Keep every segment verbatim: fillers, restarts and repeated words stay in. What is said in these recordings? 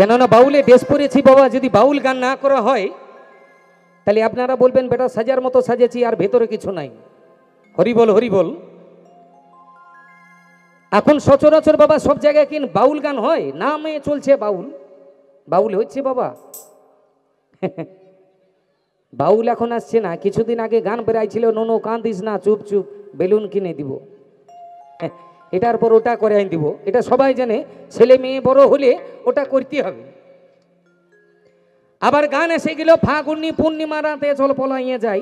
क्योंकि बाउले ड्रेस परे बाबा जो बाउल गान ना करा हय ताहले आपनारा बोलबेन बेटा सजार मतो सजेछि आर भेतरे किछु नाई। हरिबोल हरिबोल। एखन सचराचर बाबा सब जगह कि बाउल गान हय नामे चलछे बाउल बाउल हच्छे बाबा बाउल एखन आसछे ना। किछुदिन आगे गान बेराइछिलो नोनो कांदिस ना चुप चुप बेलुन किने दिब एटार पर ओटा करे आइन दिब एटा सबाई जाने छेले मेये बड़ो होले ओटा करतेई होबे। आबार गान एसे गेल फागुनी पूर्णिमा राते चल पलाइए जाए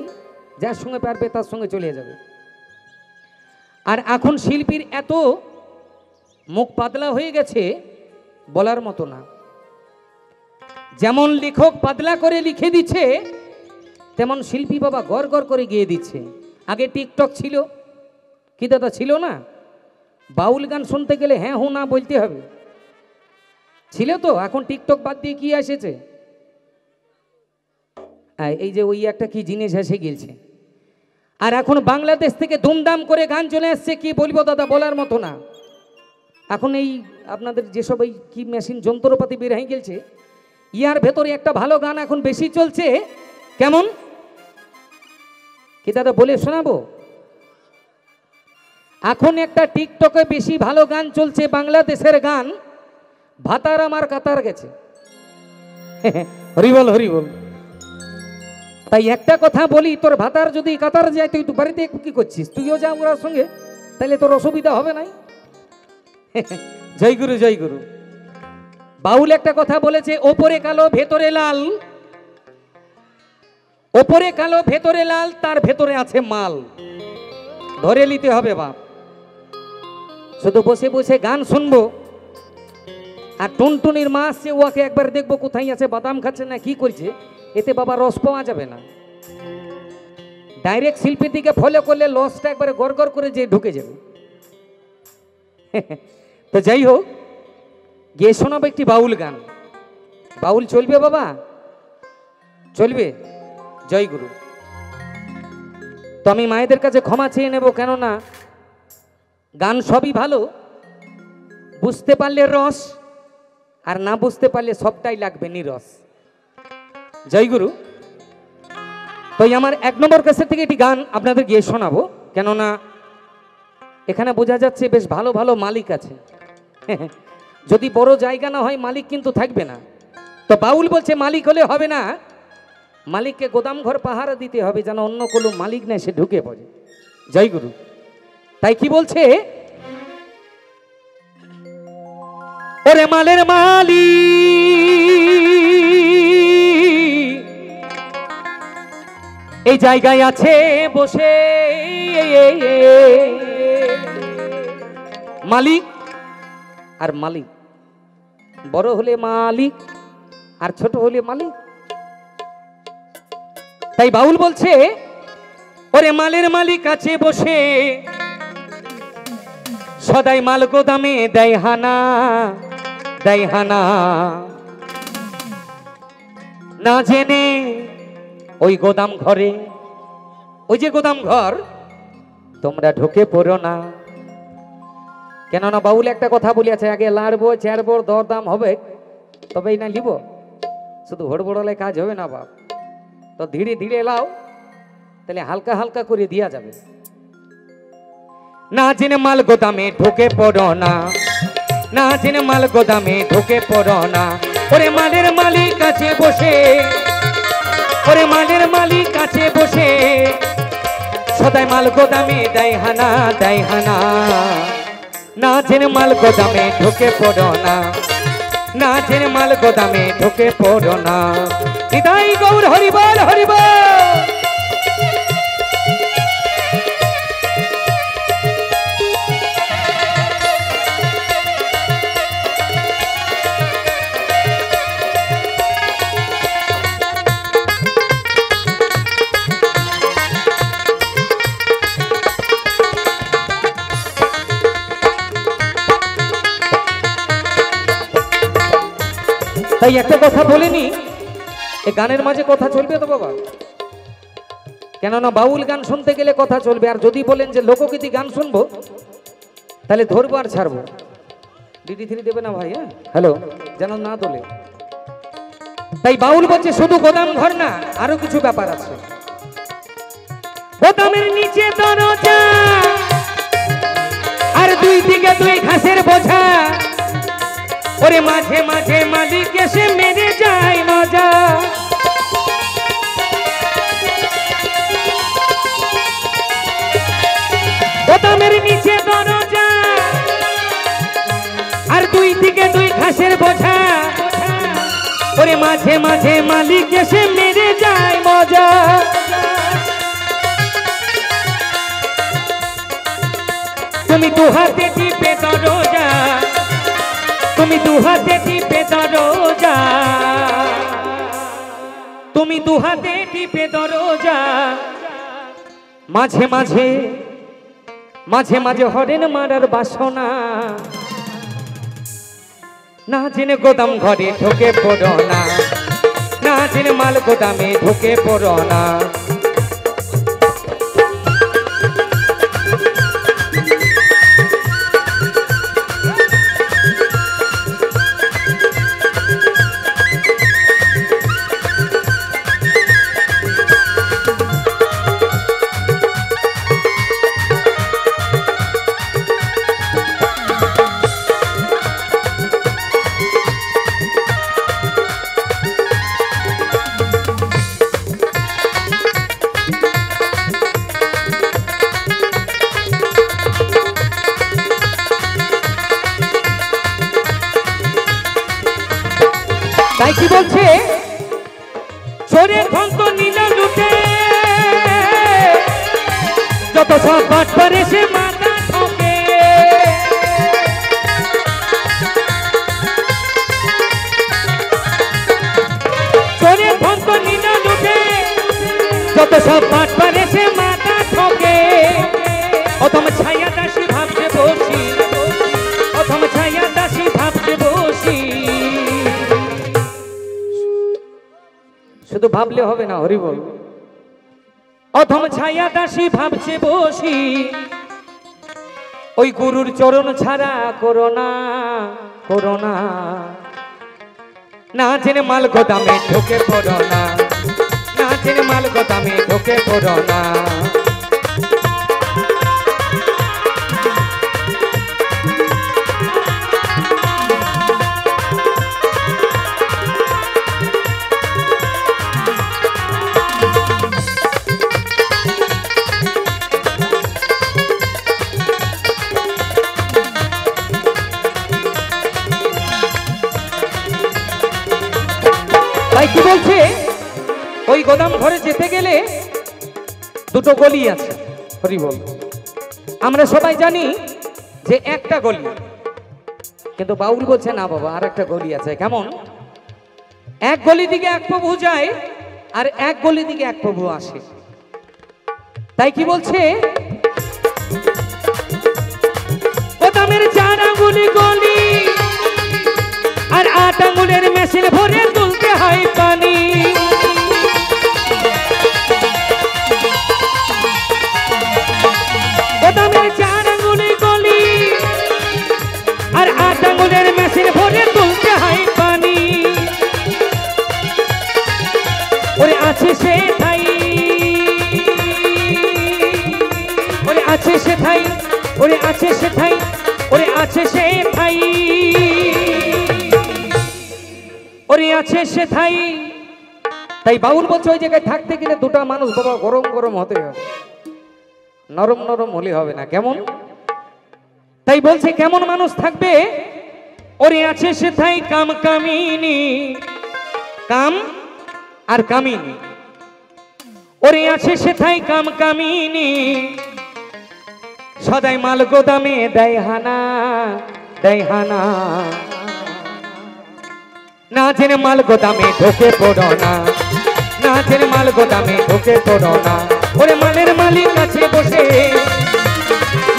जार संगे पारबे तार संगे चले जाबे। आर एखन शिल्पीर एत मुख पातला हये गेछे बलार मतो ना। जेमन लेखक पातला करे लिखे दिच्छे तेमन शिल्पी बाबा घर घर करे गेये दिच्छे। आगे टिकटक छिलो कि दादा छिलो ना? बाउल गान सुनते गेले हाँ हूँ ना बोलते होबे छिलो तो। एखन टिकटक बाद दिये कि एसेछे এই যে ওই একটা কি জিনিস এসে গিলছে। আর এখন বাংলাদেশ থেকে ধুমধাম করে গান চলে আসছে কি বলবো দাদা বলার মতো না। এখন এই আপনাদের যে সব এই কি মেশিন যন্ত্রপাতি বের হয়ে গিলছে ইয়ার ভেতরে একটা ভালো গান এখন বেশি চলছে কেমন কি দাদা বলে শোনাবো। এখন একটা টিকটকে বেশি ভালো গান চলছে বাংলাদেশের গান ভাতার আমার কাতার গেছে। হরি বল হরি বল। তাই একটা কথা বলি তোর ভাতার যদি কাতার যায় তুই বাড়িতে কি করছিস তুইও যা ওর সঙ্গে তাহলে তোর অসুবিধা হবে না। জয় গুরু জয় গুরু। বাউল একটা কথা বলেছে ওপরে কালো ভেতরে লাল ওপরে কালো ভেতরে লাল তার ভেতরে আছে মাল ধরে নিতে হবে বাপ। শুধু বসে বসে গান শুনবো আর টুনটুনির মা আসছে ওকে একবার দেখবো কোথায় আছে বাদাম খাচ্ছে না কি করছে এতে বাবা রস পাওয়া যাবে না। ডাইরেক্ট শিল্পীর দিকে ফলো করলে লসটা একবারে গড়গড় করে যে ঢুকে যাবে। তো যাই হোক গিয়ে শোনাবো একটি বাউল গান। বাউল চলবে বাবা চলবে? জয় গুরু। তো আমি মায়েদের কাছে ক্ষমা চেয়ে নেব কেননা গান সবই ভালো বুঝতে পারলে রস আর না বুঝতে পারলে সবটাই লাগবে নিরস। जय गुरु। तो एक नम्बर कैसेट थेके एकटी गान आपनादेर गिये शोनाबो केनना एखाने बोझा जाच्छे बेश भालो भालो मालिक आछे जोदि बड़ो जायगा ना हय मालिक किन्तु थाकबे ना। तो बाउल बोलछे मालिक होले होबे ना मालिक के गोदाम घर पाहारा दिते होबे जेन अन्य कोनो मालिक ना एसे ढुके पड़े। जय गुरु। ताई कि बोलछे ओरे मालेर मालिक এই জায়গায় আছে বসে মালিক আর মালিক বড় হলে মালিক আর ছোট হলে মালিক। তাই বাউল বলছে ওরে মালের মালিক আছে বসে সদাই মাল গোদামে দেয় হানা দেয় হানা না জেনে ওই গোদাম ঘরে ওই যে গোদাম ঘর তোমরা ঢুকে পড়ো না। কেননা বাউল একটা কথা বলিয়াছে আগে লাড়বো চেয়ারবো দরদাম হবে তবেই না লিব শুধু হড়বড়লে কাজ হবে না বাপ। তো ধীরে ধীরে লাও তাহলে হালকা হালকা করে দিয়া যাবে। না জেনে মাল গোদামে ঢুকে পড়ো না না জেনে মাল গোদামে ঢুকে পড়ো না ওরে মালের মালিক আছে বসে ওরে মালের মালিক কাছে বসে সদাই মাল গোদামে দেয় হানা দেয় হানা না জেনে মাল গোদামে ঢুকে পড়ো না না জেনে মাল গোদামে ঢুকে পড়ো না। নিতাই গৌর হরিবল হরিবল। তাই একটা কথা বলিনি এই গানের মাঝে কথা চলবে তো বাবা কেননা বাউল গান শুনতে গেলে কথা চলবে। আর যদি বলেন যে লোকগীতি গান শুনবো তাহলে ধরবো আর ছাড়বো। ডিডি থ্রি দেবে না ভাই হ্যাঁ হ্যালো যেন না তোলে। ताई बाउल बोलছে শুধু गोदाम घर ना आरो किछु ব্যাপার আছে गोदाমের নিচে দরজা আর দুই দিকে দুই ঘাসের বোঝা ওরে মাঝে মাঝে মালিক এসে মেরে যায় মজা गोदामेर নিচে দরজা আর দুই দিকে দুই ঘাসের বোঝা ओरे माझे माझे मालिक से मेरे जाए मजा तुमी दो हाथे टीपे दरोजा तुमी दो हाथे टीपे दरोजा तुमी दो हाथे टीपे दरोजा माझे माझे माझे माझे हरेन मारार बासना ना जिने गोदाम घरे ढुके पड़ो ना ना जिने माल गोदामे ढुके पड़ो ना चोरेर भंग नील लुटे जत सब बाटपारे से माथा ठोके चोरेर भंग नील लुटे जत सब बाटपारे से माथा ठोके अथम छाया दासी भाबते बसी अथम छाया दासी भाबते बसी शुद्ध भावले होबे ना हरि बोल अधम छाया दासी भावछे बसी ओई गुरुर चरण छाड़ा कोरोना कोरोना ना जेने माल गोदामे ढुके पड़ो ना ना जेने माल गोदामे ढुके पड़ो ना गोदाम घरे जेते गेले दुटो गली आछे हरि बोल आमरा सबाई जानी जे एकटा गली किन्तु बाउल बोलছে না बाबा আরেকটা গলি আছে কেমন এক গলি দিকে এক প্রভু যায় আর এক গলি দিকে এক প্রভু আসে তাই কি বলছে গোদামের চার আঙ্গুলি গলি আর আট আঙ্গুলের মেশিন ভরে তুলতে হয় পানি बाउल बोलছে ওই জায়গায় থাকতে গেলে দুটো মানুষ বাবা গরম গরম হতে হবে নরম নরম হলে হবে না কেমন তাই বলছে কেমন মানুষ থাকবে ওরে আছে সে তাই কাম কামিনী কাম আর কামিনী ওরে আছে সে তাই কাম কামিনী সদাই মাল গোদামে দেয় হানা দেয় হানা ना जेने माल गोदामे ढुके पड़ो ना ना जेने माल गोदामे ढुके पड़ो ना ओरे मालेर मालिक काछे बसे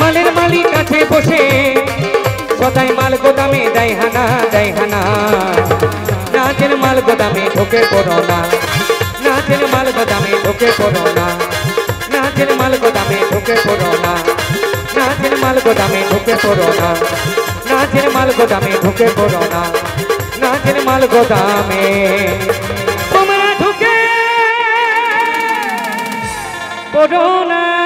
मालेर मालिक काछे बसे सदाई माल गोदामे दाई हाना दाई हाना ना जेने माल गोदामे ढुके पड़ो ना ना जेने माल गोदामे ढुके पड़ो ना ना जेने माल गोदामे ढुके पड़ो ना ना जेने माल गोदामे ढुके पड़ो ना ना जेने माल गोदामे ढुके पड़ो ना ना जेने माल गोदामे। पढ़ो ना।